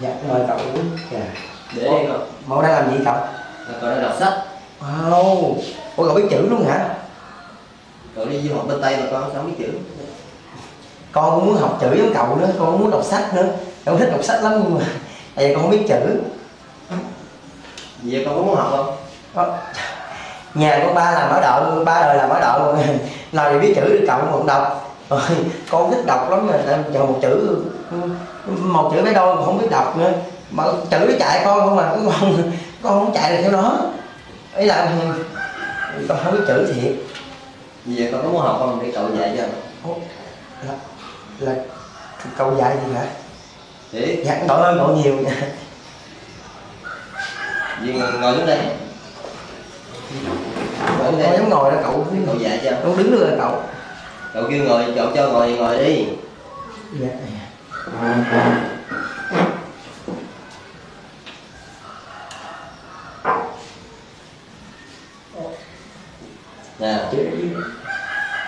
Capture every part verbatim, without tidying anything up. Dạ, mời cậu uống. Dạ. Để đây cậu. Mẫu đang làm gì cậu? Cậu đang đọc sách. Wow. Ủa cậu biết chữ luôn hả? Cậu đi du học bên Tây mà con sao không biết chữ. Con cũng muốn học chữ giống cậu nữa, con cũng muốn đọc sách nữa. Con thích đọc sách lắm nhưng mà tại vì con không biết chữ. Vì vậy con có muốn học không? Có. Nhà của ba làm báo đậu, ba đời làm báo đậu. Nào thì biết chữ thì cậu cũng đọc. Rồi, con thích đọc lắm rồi, chờ một chữ một chữ mấy đôi mà không biết đọc nữa. Mà chữ chạy con không mà cũng không, con không chạy được theo nó. Ý là con không biết chữ thiệt. Vì vậy con có muốn học không? Để cậu dạy cho. Là, là cậu dạy gì hả? Để. Dạ, cậu ơn cậu nhiều nha. Vì ngồi xuống đây. Ngồi đây. Con dám ngồi đó cậu. Cậu dạy cho. Con đứng được rồi cậu. Cậu kêu ngồi, cậu cho ngồi thì ngồi đi. Dạ. Nè.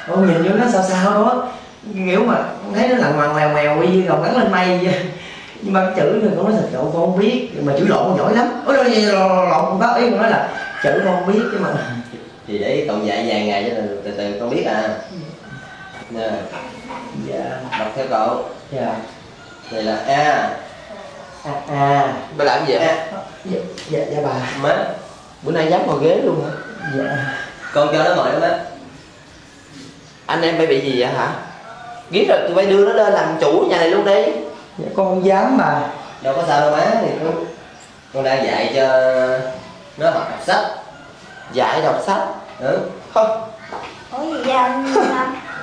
Con nhìn vô nó sao sao đó. Kiểu mà con thấy nó lằn ngoằn mèo mèo đi, gồng gắn lên mây vậy. Nhưng mà chữ thì con nói thật cậu con không biết, mà chữ lộn con giỏi lắm. Ôi lộn con bác ý con nói là chữ con không biết chứ mà. Thì để cậu dạy vài ngày cho từ từ con biết à. Nè. Dạ. Đọc theo cậu. Dạ. Đây là A. A A. Bà làm gì vậy? Dạ, dạ, dạ bà. Má, bữa nay dám ngồi ghế luôn hả? Dạ. Con cho nó ngồi đó má. Anh em phải bị gì vậy hả? Biết rồi tụi bay đưa nó lên làm chủ nhà này luôn đi. Dạ con không dám mà. Đâu có sao đâu má, thì con, con đang dạy cho nó học đọc sách. Dạy đọc sách? Ừ. Không. Ủa gì vậy anh?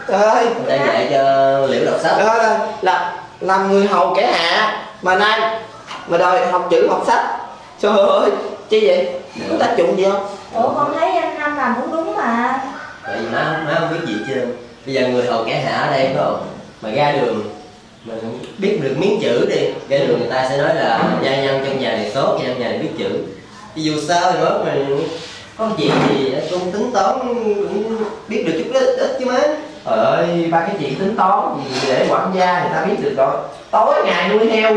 Ơi, con đang dạy cho Liễu đọc sách. Đó là, là làm người hầu kẻ hạ mà nay mà đòi học chữ học sách. Trời ơi, chi vậy? Có tác dụng gì không? Ủa con thấy anh Nam làm cũng đúng mà. Tại vì má, má không biết gì chưa. Bây giờ người hầu kẻ hạ ở đây phải không? Mà ra đường mình biết được miếng chữ đi, ra đường người ta sẽ nói là gia nhân trong nhà này tốt, gia nhân trong nhà này biết chữ. Ví dụ sao thì đó mình có chuyện gì cũng tính toán cũng biết được chút ít, ít chứ má. Trời ơi, ba cái chuyện tính toán gì để quản gia người ta biết được rồi. Tối ngày nuôi heo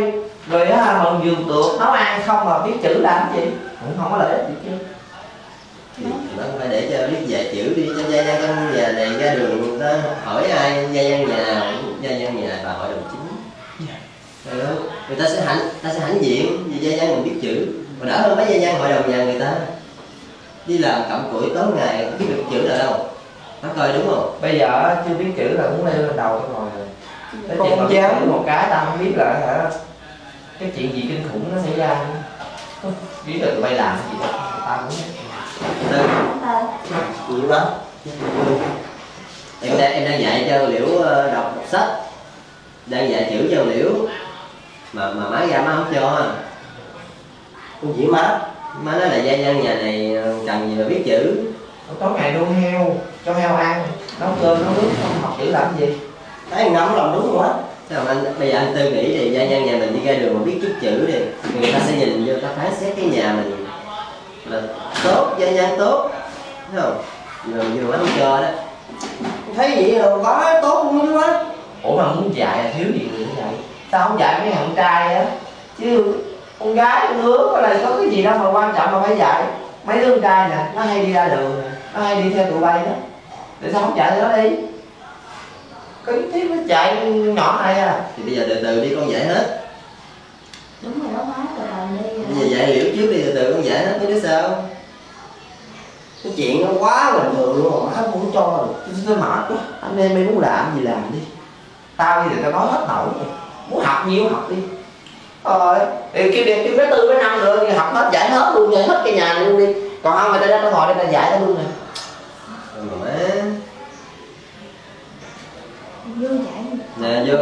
rồi á, mần giường tượng nấu ăn không mà biết chữ làm cái gì cũng không có lợi ích gì chứ. Nó phải để cho biết dạy chữ đi cho gia nhân trong nhà này, ra đường ta hỏi ai gia nhân nhà nào, gia nhân nhà và hội đồng chính. Rồi đó, người ta sẽ hãnh ta sẽ hãnh diện vì gia nhân mình biết chữ, mà đỡ hơn mấy gia nhân hội đồng nhà người ta đi làm cặm cụi tối ngày biết được chữ là đâu. Nó coi đúng không? Bây giờ chưa biết chữ là cũng leo lên đầu rồi. Cái con không dám một cái ta không biết là hả cái chuyện gì kinh khủng nó xảy ra. Biết là tụi bay làm cái gì đó ta cũng Tư. Ừ, đó. Em đang em đang dạy cho Liễu đọc, đọc sách, đang dạy chữ cho Liễu mà mà má ra má không cho ha. Con chỉ má, má nói là gia nhân nhà này cần gì mà biết chữ. Tối ngày nuôi heo, cho heo ăn, nấu cơm nấu nước không học chữ làm gì? Thấy ngấm lòng đúng quá. Sao anh bây giờ anh Tư nghĩ thì gia nhân nhà mình đi ra đường mà biết chút chữ thì người ta sẽ nhìn vô ta phán xét cái nhà mình là tốt, gia nhân tốt, thấy không? Giờ vừa mới cho đó. Thấy vậy là quá tốt luôn quá. Ủa mà muốn dạy là thiếu gì người cũng dạy. Sao không dạy mấy thằng trai á? Chứ con gái con hứa là có cái gì đâu mà quan trọng mà phải dạy. Mấy đứa con trai nè, nó hay đi ra đường, nó hay đi theo tụi bay đó. Tại sao không dạy tụi nó đi? Cái tiếp nó chạy nhỏ này à. Thì bây giờ từ từ đi con dạy hết. Đúng rồi đó má, từ từ đi. Bây giờ dạy Liễu trước đi, từ từ con dạy hết mấy đứa sao? Cái chuyện nó quá bình thường luôn mà không cho được. Tôi mệt quá. Anh em mày muốn làm gì làm đi. Tao thì tao nói hết nổi rồi. Muốn học nhiều học đi. Rồi, thì kêu đem kêu cái tư cái năm nữa thì học hết giải hết luôn, giải hết cái nhà này luôn đi. Còn không mà tao đang ngồi đây tao giải tao luôn nè. Mẹ. Vô giải. Nè vô.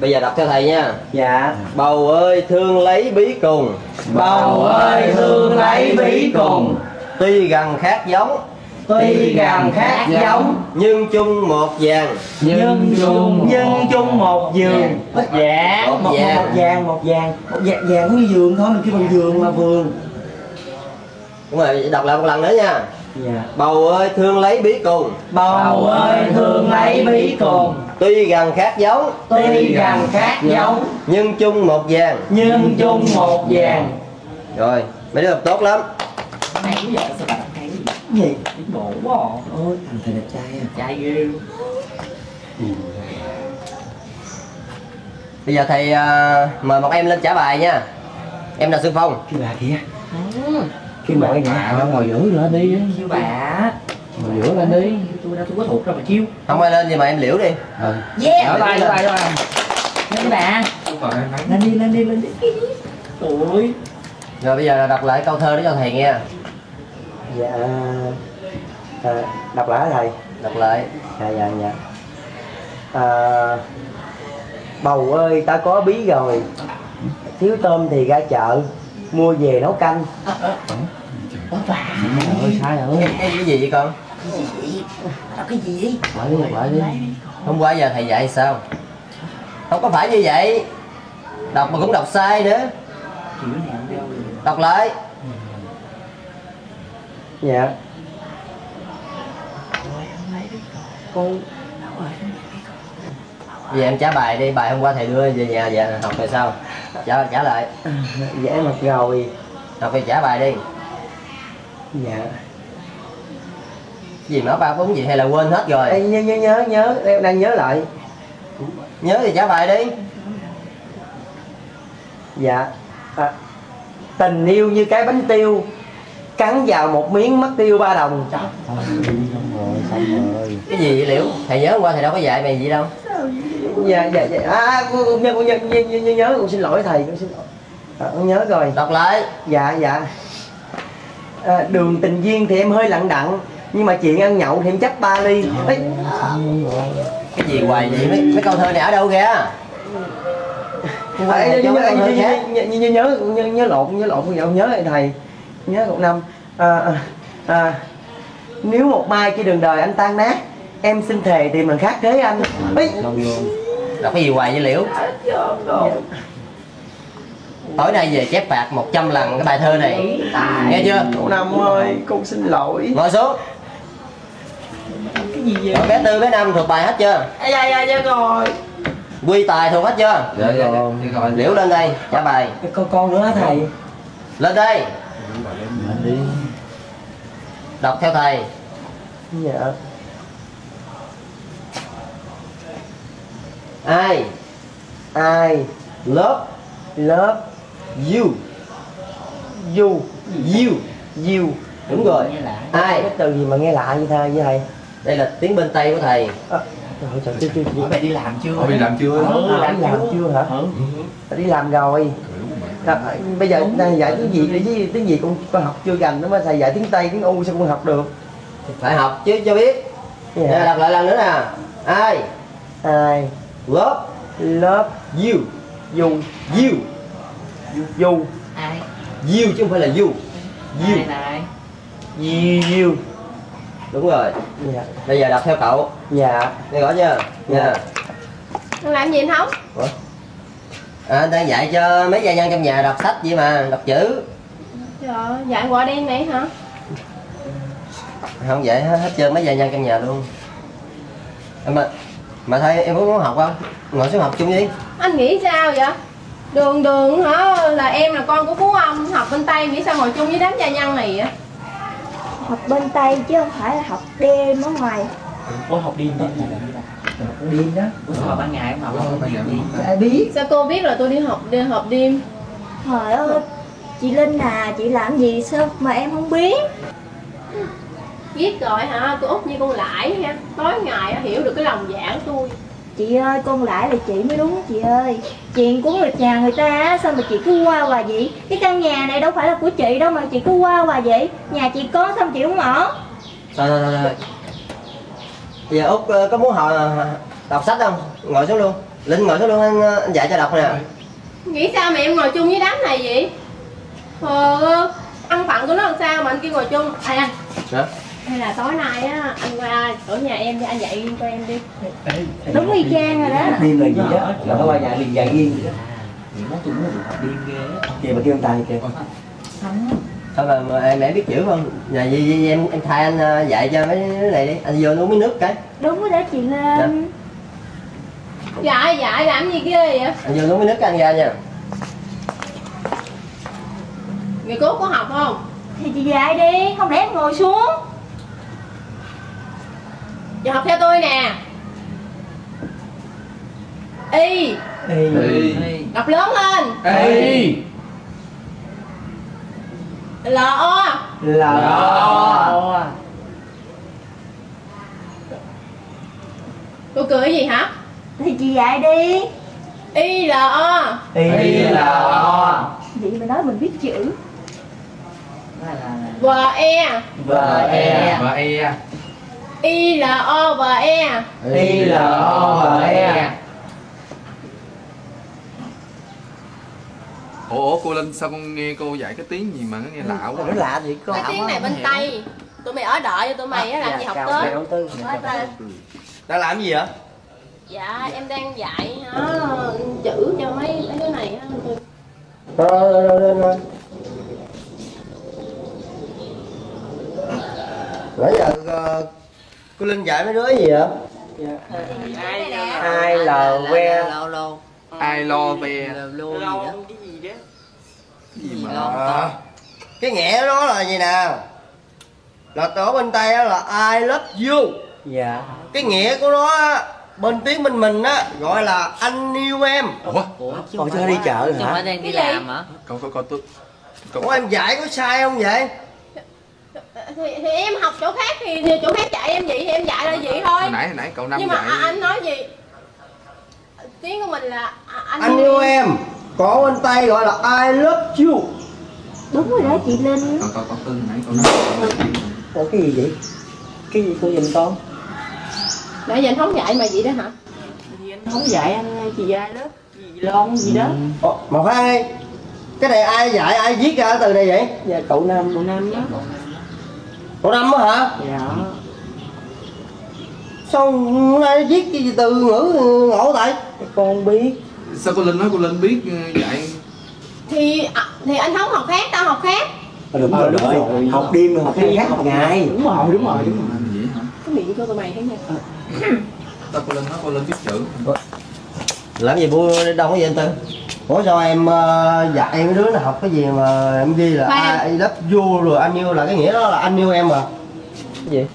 Bây giờ đọc theo thầy nha. Dạ. Bầu ơi thương lấy bí cùng. Bầu ơi thương lấy bí cùng. Tuy gần khác giống. Tuy gần khác giống. Nhưng chung một vàng. Nhưng chung nhưng chung một giường. Dạ. Một vàng một vàng một vàng vàng cũng như giường thôi, mình kêu bằng giường mà vườn. Đúng rồi, đọc lại một lần nữa nha. Dạ. Bầu ơi thương lấy bí cùng, bầu, bầu ơi thương lấy bí cùng, tuy gần khác dấu, tuy gần khác dấu, nhưng chung một vàng, nhưng chung một vàng. Rồi mấy đứa làm tốt lắm. Hay quá vậy, sao bạn hay gì? Gì? Bộ quá à. Ôi thằng thầy đẹp trai à. Trai ghê luôn. Ừ. Bây giờ thầy uh, mời một em lên trả bài nha. Em là Xuân Phong. Cái bà kia. Ừ. Cái bà nhà ngồi giữa nữa đi. Chứ bà. Ngồi giữa lên đi. Tôi đã tôi có thuộc rồi mà chiêu. Không ai lên gì mà em liễu đi. Ừ. Yeah. Ở tay tay thôi. Lên bà. Lên đi lên đi lên đi. Tụi. Rồi bây giờ là đọc lại câu thơ đó cho thầy nghe. Dạ. À, đọc lại thầy. Đọc lại. Dạ dạ dạ. À, bầu ơi ta có bí rồi, thiếu tôm thì ra chợ mua về nấu canh. Ủa bà ơi sai rồi. Cái gì vậy con? Cái gì vậy? Cái gì vậy? Bỏ đi, bỏ đi. Hôm qua giờ thầy dạy sao? Không có phải như vậy. Đọc mà cũng đọc sai nữa. Đọc lại. Dạ. Con vậy em trả bài đi, bài hôm qua thầy đưa về nhà về học rồi sao? Trả trả lại. Dạ em học rồi. Học thì trả bài đi. Dạ. Gì mà ba bốn gì hay là quên hết rồi? Ê, nhớ nhớ nhớ nhớ em đang nhớ lại. Nhớ thì trả bài đi. Dạ. À, tình yêu như cái bánh tiêu, cắn vào một miếng mất tiêu ba đồng. Trời. Cái gì vậy Liễu? Thầy nhớ hôm qua thầy đâu có dạy mày gì đâu. Dạ dạ dạ. À con nhớ con nhớ nhớ nhớ con xin lỗi thầy, con xin lỗi. À, con nhớ rồi. Đọc lại. Dạ dạ. À, đường tình duyên thì em hơi lặng đặng, nhưng mà chuyện ăn nhậu thì em chấp ba ly. Ê. Cái gì hoài vậy? Mấy, mấy câu thơ này ở đâu kìa? Thầy nhớ nhớ nhớ nhớ lộn nhớ lộn con nhớ nhớ thầy. Nhớ cậu Năm. À, à, nếu một mai trên đường đời anh tan nát, em xin thề tìm mình khác thế anh. Ý. Đọc cái gì hoài với Liễu? Tối nay về chép phạt một trăm lần cái bài thơ này. Nghe chưa? Cậu Năm ơi, con xin lỗi. Ngồi xuống. Cái gì vậy? Bé Tư, bé Năm thuộc bài hết chưa? Dạ dạ dạ rồi. Quy Tài thuộc hết chưa? Dạ dạ rồi. Liễu lên đây, trả bài. Con con nữa hả thầy? Lên đây. Đọc theo thầy. Dạ. I I love love you you you you. Đúng rồi. Ai cái từ gì mà nghe lạ như thế với thầy? Đây là tiếng bên Tây của thầy. À, trời ơi, mày đi làm chưa? Mày đi làm chưa? Ừ, làm chưa hả? Đi làm rồi. À, bây giờ đang dạy tiếng Việt với tiếng Việt con con học chưa gành, nó mới thầy dạy tiếng Tây tiếng U sao con học được? Phải học chứ cho biết. Yeah. Để đọc lại lần nữa nè. Ai ai love love you you you you ai you chứ không phải là you you này you you. Đúng rồi. Yeah. Bây giờ đọc theo cậu. Dạ. Nghe rõ chưa? Dạ. Con làm gì không? Ủa? À, đang dạy cho mấy gia nhân trong nhà đọc sách vậy mà, đọc chữ. Dạ, dạy quả đen này hả? Không dạy hết, hết trơn mấy gia nhân trong nhà luôn. Em mà, mà thấy em có muốn học không? Ngồi xuống học chung đi. Anh nghĩ sao vậy? Đường đường hả? Là em là con của Phú Ông, học bên Tây nghĩ sao ngồi chung với đám gia nhân này vậy? Học bên Tây chứ không phải là học đêm ở ngoài. Ủa học đêm đó. Đêm đó. Ủa ban ngày em học không? Ai biết. Sao cô biết là tôi đi học đi học đêm? Trời ơi, chị Linh à, chị làm gì sao mà em không biết? Biết rồi hả? Cô Út như con lãi ha, tối ngày hiểu được cái lòng dạ của tôi. Chị ơi, con lãi là chị mới đúng chị ơi. Chuyện của người nhà người ta sao mà chị cứ qua hoài vậy? Cái căn nhà này đâu phải là của chị đâu mà chị cứ qua hoài vậy? Nhà chị có xong chị không ở. Thôi thôi thôi. Giờ Út có muốn họ đọc sách không? Ngồi xuống luôn. Linh ngồi xuống luôn, anh, anh dạy cho đọc nè. Nghĩ sao mà em ngồi chung với đám này vậy? Ờ, ăn phận của nó làm sao mà anh kia ngồi chung? Thầy anh. Hả? Hay là tối nay á, anh qua ở nhà em đi, anh dạy riêng cho em đi. Ê, đúng y chang rồi đó. Điên là gì đó, là nó qua nhà liền dạy riêng vậy đó. Nó tôi muốn học điên ghê á. Kìa mà kêu ông Tài kìa. Không. Thôi mà, mà em mẹ biết chữ không? Nhà gì em em thay anh dạy cho mấy cái này đi. Anh vô uống miếng nước cái. Đúng rồi đó chị Linh. Dạ dạ làm gì ghê vậy? Anh vô uống miếng nước ăn ra nha. Người cố có học không? Thì chị dạy đi, không lẽ em ngồi xuống. Chị học theo tôi nè. Y. Y. Đọc lớn lên. Y. L O. L O. Cô cười gì hả? Thì chị dạy đi. Y L O. Y L O. Vậy mà nói mình biết chữ. V E. V E. V E. I L O V E. I L O V E. Ủa cô Linh sao con nghe cô dạy cái tiếng gì mà nó nghe lạ quá. Lạ gì có. Cái tiếng này bên Tây. Tụi mày ở đợi cho tụi mày á làm gì học tới. Đang làm gì vậy? Dạ em đang dạy nó chữ cho mấy mấy cái này á. Rồi rồi rồi rồi. Nãy giờ cô Linh dạy mấy đứa gì vậy? Ai lờ que. Ai lo về luôn cái gì đó. Cái gì mà lo. Cái nghĩa đó là gì nào? Là tổ bên Tây á là I love you. Dạ. Cái nghĩa của nó á bên tiếng bên mình á gọi là anh yêu em. Ủa? Ủa chưa đi chợ hả? Không đang đi làm hả? Cậu cậu cậu tôi. Ủa em dạy có sai không vậy? Thì, thì em học chỗ khác thì, thì chỗ khác dạy em vậy thì em dạy là vậy thôi. Hồi nãy hồi nãy cậu Năm nhưng dạy. Nhưng mà anh nói gì? Tiếng của mình là anh, anh yêu em. Có bên Tây gọi là I love you. Đúng rồi đó chị Linh. Còn còn Tư nãy cậu nói. Ủa cái gì vậy? Cái gì cô dùm con? Nãy giờ anh không dạy mà vậy đó hả? Thì anh không dạy anh chị dạy lớp gì lon gì đó. Ủa, mà khoan đi. Cái này ai dạy ai viết ra từ này vậy? Dạ cậu Năm. Cậu Năm đó. Cậu Năm á hả? Dạ. Sao nay viết cái từ ngữ ngộ tại? Con biết. Sao cô Linh nói cô Linh biết dạy? Thì thì anh không học khác, tao học khác. À, đúng, à, rồi, đúng, rồi. Đúng rồi, học đêm học cái khác học ngày. Đúng rồi, đúng rồi, đúng rồi. Vậy hả? Cái miệng của tụi mày thế nha. Tao cô Linh nói cô Linh biết chữ. Làm gì bữa đâu có gì anh Tư? Ủa sao em dạy em đứa nó học cái gì mà em ghi là I love you rồi anh yêu là cái nghĩa đó là anh yêu em à? Cái gì?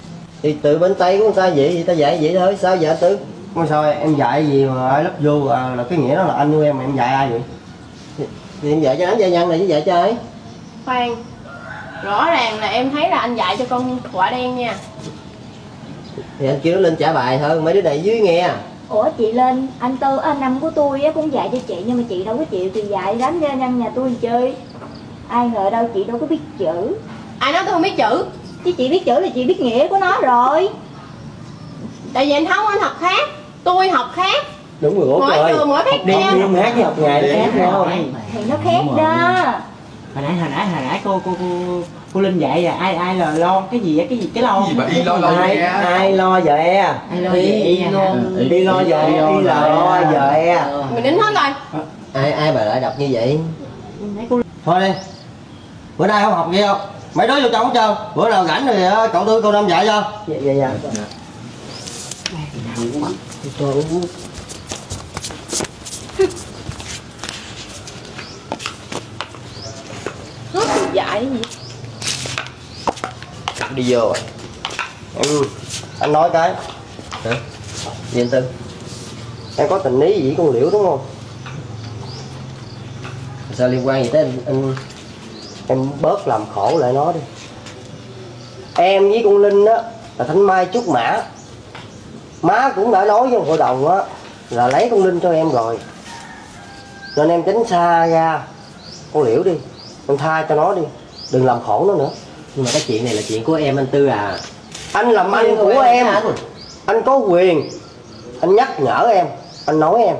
Thì từ bên Tây của người ta vậy thì ta dạy vậy thôi, sao vậy Tư? Mà sao em dạy gì mà I love you à, là cái nghĩa đó là anh yêu em mà em dạy ai vậy? Thì, thì em dạy cho đám gia nhân này chứ dạy cho ai? Khoan, rõ ràng là em thấy là anh dạy cho con quả đen nha. Thì anh kêu nó lên trả bài thôi, mấy đứa này dưới nghe. Ủa chị Linh, anh Tư, anh Năm của tôi cũng dạy cho chị nhưng mà chị đâu có chịu thì dạy đám gia nhân nhà tôi chơi. Ai ngờ đâu chị đâu có biết chữ. Ai nói tôi không biết chữ? Chứ chị biết chữ là chị biết nghĩa của nó rồi. Tại vì anh Thống anh học khác, tôi học khác. Đúng rồi, mỗi rồi. Trường mỗi khác đêm. Học đêm khác với học ngày khác nhau. Thì nó khác đó. Hồi nãy hồi nãy hồi nãy cô cô cô cô Linh dạy à ai ai là lo cái gì á cái gì cái lo. Ai lo ai lo vợ e. Ai lo đi lo vợ đi lo vợ e. Mình đến hết rồi. Ai ai bà lại đọc như vậy. Thôi đi. Bữa nay không học gì không? Mấy đứa vô trong hết trơn, bữa nào rảnh rồi cậu Tư cô Năm dạy cho. Dạ dạ dạ. Nó dạy gì? Đi vô. Ừ. Anh nói cái. Hả? Gì anh Tư? Em có tình ý gì con Liễu đúng không? Sao liên quan gì tới anh? anh... Em bớt làm khổ lại nó đi. Em với con Linh á là Thanh Mai Trúc Mã. Má cũng đã nói với hội đồng á là lấy con Linh cho em rồi, nên em tránh xa ra con Liễu đi. Em tha cho nó đi, đừng làm khổ nó nữa. Nhưng mà cái chuyện này là chuyện của em anh Tư à. Anh làm anh của em, em. Anh có quyền. Anh nhắc nhở em, anh nói em.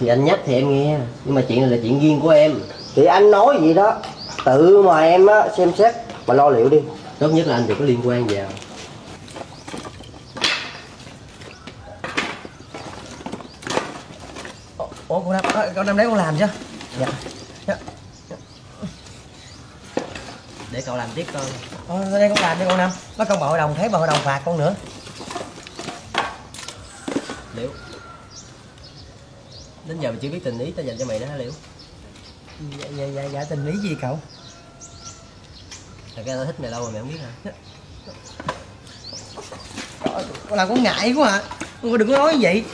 Thì anh nhắc thì em nghe. Nhưng mà chuyện này là chuyện riêng của em. Thì anh nói gì đó, tự mà em á, xem xét mà lo liệu đi. Tốt nhất là anh đừng có liên quan vào. Ủa, cô Năm, cô Năm đấy con làm chưa? Dạ. Dạ. để cậu làm tiếp con. Ờ, đây con làm đi con Năm. Bắt con bà hội đồng thấy bà hội đồng phạt con nữa. Liễu, đến giờ mình chưa biết tình ý tao dành cho mày đó hả Liễu? Dạ, dạ, dạ, dạ tình ý gì cậu? Thật ra tao thích mày lâu rồi mày không biết hả? Trời, con làm con ngại quá hả? Con đừng có nói vậy.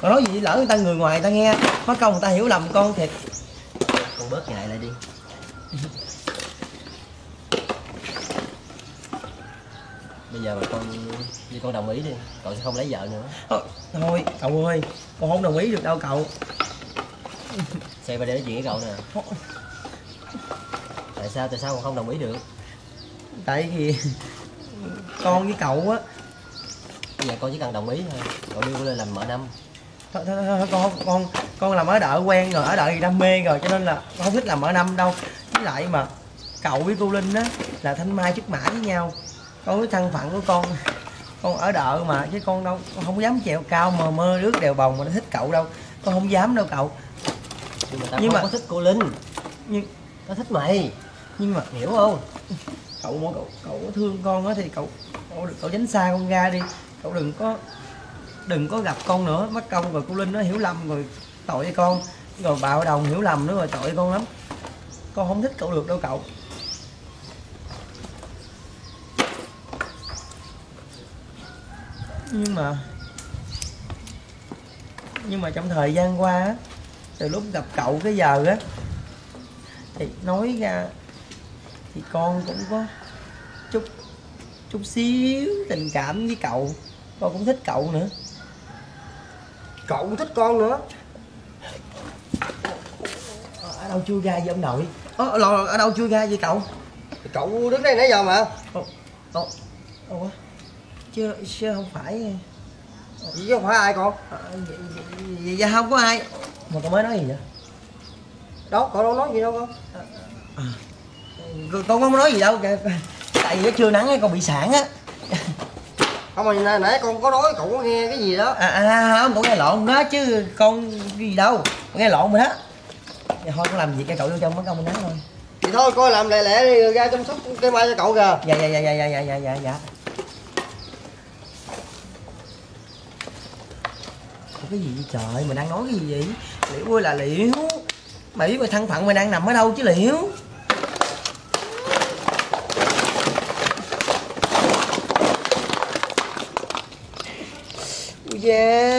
Con nói gì lỡ người ta người ngoài người ta nghe, mất công người ta hiểu lầm con thiệt. Con bớt ngại lại đi. Bây giờ mà con đi con đồng ý đi, cậu sẽ không lấy vợ nữa. Thôi, thôi cậu ơi, con không đồng ý được đâu cậu. Xe ba để nói chuyện với cậu nè. Tại sao tại sao con không đồng ý được? Tại vì con với cậu á. Bây giờ con chỉ cần đồng ý thôi, cậu đưa con lên làm mở Năm. Thôi, thôi, thôi, thôi con con con làm ở đợi quen rồi, ở đợi đam mê rồi cho nên là con không thích làm mở Năm đâu. Với lại mà cậu với cô Linh á là thanh mai trúc mã với nhau. Con với thân phận của con, con ở đợi mà chứ con đâu, con không dám trèo cao mờ mơ rước đèo bồng mà nó thích cậu đâu, con không dám đâu cậu. Nhưng mà tao nhưng không mà... có thích cô Linh, nhưng tao thích mày. Nhưng mà hiểu không? Cậu mỗi cậu cậu có thương con á thì cậu cậu cậu tránh xa con ra đi, cậu đừng có đừng có gặp con nữa, mất công rồi cô Linh nó hiểu lầm rồi tội với con, rồi bà hội đồng hiểu lầm nữa rồi tội với con lắm. Con không thích cậu được đâu cậu. Nhưng mà nhưng mà trong thời gian qua á, từ lúc gặp cậu cái giờ á thì nói ra thì con cũng có chút chút xíu tình cảm với cậu, con cũng thích cậu nữa. Cậu cũng thích con nữa. Ở đâu chui ra vậy ông nội? Ở, ở đâu chui ra vậy cậu? Cậu đứng đây nãy giờ mà. Ủa, ủa, ủa. Chứ, chứ không phải. Chứ không phải ai con? À, vậy, vậy, vậy không có ai. Mà cậu mới nói gì vậy? Đó, cậu đâu nói gì đâu con. À, con không có nói gì đâu. Tại vì nó chưa nắng ấy, con bị sảng á. Không mà nãy, nãy con có nói cậu có nghe cái gì đó. À, à không, cậu nghe lộn đó chứ con gì đâu. Con nghe lộn rồi đó. Vậy thôi con làm việc cho cậu vô trong mất công mình nắng thôi. Vậy thôi coi làm lẹ lẹ đi ra chăm sóc cây mai cho cậu kìa. Dạ dạ dạ dạ dạ dạ dạ dạ. Cái gì vậy trời, mình đang nói cái gì vậy? Liễu ơi là Liễu. Mày biết mày thân phận mày đang nằm ở đâu chứ Liễu. Ui da.